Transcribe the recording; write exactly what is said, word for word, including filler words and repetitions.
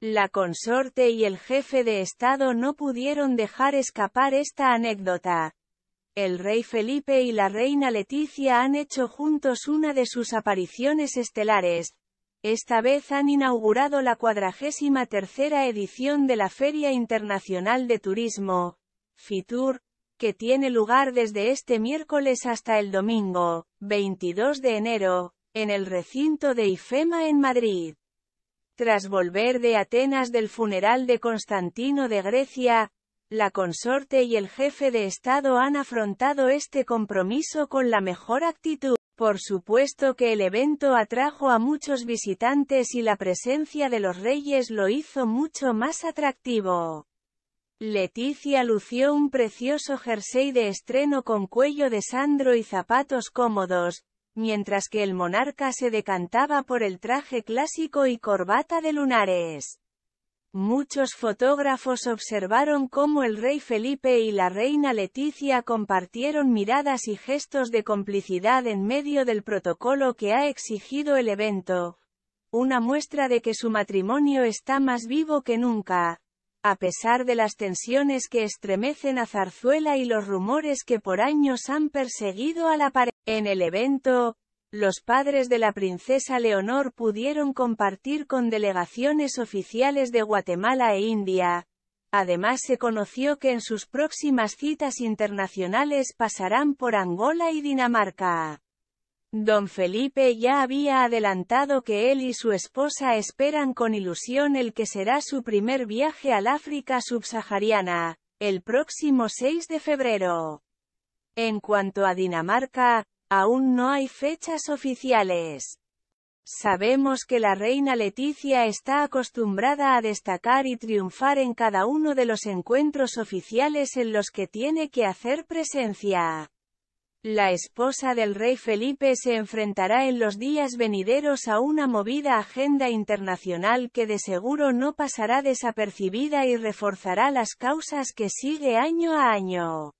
La consorte y el jefe de Estado no pudieron dejar escapar esta anécdota. El rey Felipe y la reina Letizia han hecho juntos una de sus apariciones estelares. Esta vez han inaugurado la cuadragésima tercera edición de la Feria Internacional de Turismo, Fitur, que tiene lugar desde este miércoles hasta el domingo, veintidós de enero, en el recinto de IFEMA en Madrid. Tras volver de Atenas del funeral de Constantino de Grecia, la consorte y el jefe de Estado han afrontado este compromiso con la mejor actitud. Por supuesto que el evento atrajo a muchos visitantes y la presencia de los reyes lo hizo mucho más atractivo. Letizia lució un precioso jersey de estreno con cuello de Sandro y zapatos cómodos, mientras que el monarca se decantaba por el traje clásico y corbata de lunares. Muchos fotógrafos observaron cómo el rey Felipe y la reina Letizia compartieron miradas y gestos de complicidad en medio del protocolo que ha exigido el evento, una muestra de que su matrimonio está más vivo que nunca, a pesar de las tensiones que estremecen a Zarzuela y los rumores que por años han perseguido a la pareja. En el evento, los padres de la princesa Leonor pudieron compartir con delegaciones oficiales de Guatemala e India. Además se conoció que en sus próximas citas internacionales pasarán por Angola y Dinamarca. Don Felipe ya había adelantado que él y su esposa esperan con ilusión el que será su primer viaje al África subsahariana, el próximo seis de febrero. En cuanto a Dinamarca, aún no hay fechas oficiales. Sabemos que la reina Letizia está acostumbrada a destacar y triunfar en cada uno de los encuentros oficiales en los que tiene que hacer presencia. La esposa del rey Felipe se enfrentará en los días venideros a una movida agenda internacional que de seguro no pasará desapercibida y reforzará las causas que sigue año a año.